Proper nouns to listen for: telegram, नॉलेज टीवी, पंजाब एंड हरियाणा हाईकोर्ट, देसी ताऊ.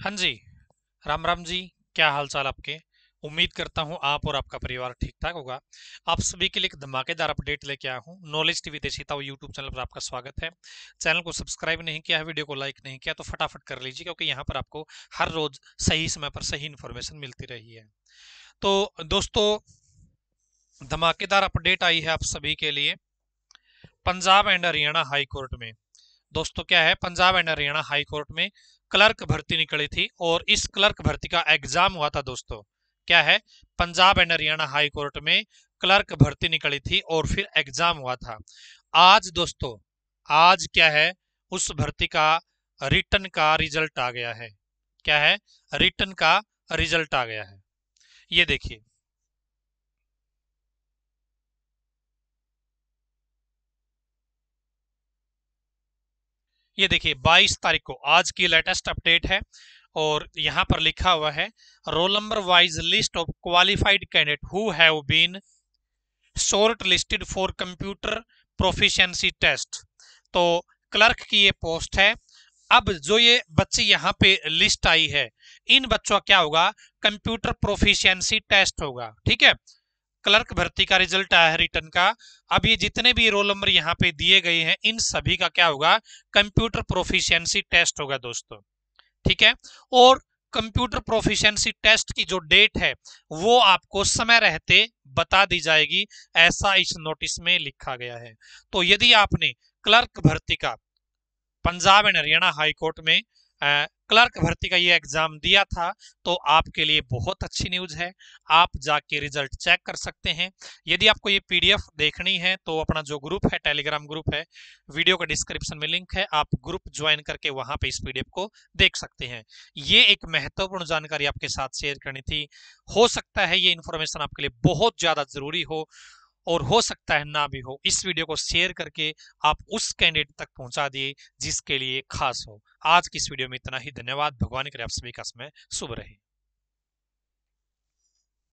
हाँ जी, राम राम जी। क्या हाल चाल आपके? उम्मीद करता हूँ आप और आपका परिवार ठीक ठाक होगा। आप सभी के लिए एक धमाकेदार अपडेट लेके आया हूँ। नॉलेज टीवी देसी ताऊ यूट्यूब चैनल पर आपका स्वागत है। चैनल को सब्सक्राइब नहीं किया है, वीडियो को लाइक नहीं किया तो फटाफट कर लीजिए, क्योंकि यहाँ पर आपको हर रोज सही समय पर सही इन्फॉर्मेशन मिलती रही है। तो दोस्तों, धमाकेदार अपडेट आई है आप सभी के लिए पंजाब एंड हरियाणा हाईकोर्ट में। दोस्तों क्या है, पंजाब एंड हरियाणा हाईकोर्ट में क्लर्क भर्ती निकली थी और इस क्लर्क भर्ती का एग्जाम हुआ था। दोस्तों क्या है, पंजाब एंड हरियाणा हाईकोर्ट में क्लर्क भर्ती निकली थी और फिर एग्जाम हुआ था। आज दोस्तों, आज क्या है, उस भर्ती का रिटन का रिजल्ट आ गया है। क्या है, रिटन का रिजल्ट आ गया है। ये देखिए, ये देखिए 22 तारीख को आज की लेटेस्ट अपडेट है और यहाँ पर लिखा हुआ है roll number wise list of qualified candidate who have been shortlisted for computer proficiency test. तो क्लर्क की ये पोस्ट है। अब जो ये बच्चे यहाँ पे लिस्ट आई है, इन बच्चों का क्या होगा, कंप्यूटर प्रोफिशिएंसी टेस्ट होगा। ठीक है, क्लर्क भर्ती का रिजल्ट आया है रिटर्न का। अब ये जितने भी रोल नंबर यहाँ पे दिए गए हैं, इन सभी का क्या होगा, कंप्यूटर प्रोफिशिएंसी टेस्ट होगा दोस्तों। ठीक है, और कंप्यूटर प्रोफिशिएंसी टेस्ट की जो डेट है वो आपको समय रहते बता दी जाएगी, ऐसा इस नोटिस में लिखा गया है। तो यदि आपने क्लर्क भर्ती का पंजाब एंड हरियाणा हाईकोर्ट में क्लर्क भर्ती का ये एग्जाम दिया था तो आपके लिए बहुत अच्छी न्यूज है। आप जाके रिजल्ट चेक कर सकते हैं। यदि आपको ये पीडीएफ देखनी है तो अपना जो ग्रुप है, टेलीग्राम ग्रुप है, वीडियो का डिस्क्रिप्शन में लिंक है, आप ग्रुप ज्वाइन करके वहां पे इस पीडीएफ को देख सकते हैं। ये एक महत्वपूर्ण जानकारी आपके साथ शेयर करनी थी। हो सकता है ये इन्फॉर्मेशन आपके लिए बहुत ज्यादा जरूरी हो और हो सकता है ना भी हो। इस वीडियो को शेयर करके आप उस कैंडिडेट तक पहुंचा दिए जिसके लिए खास हो। आज की इस वीडियो में इतना ही। धन्यवाद। भगवान करे आप सभी का समय शुभ रहे।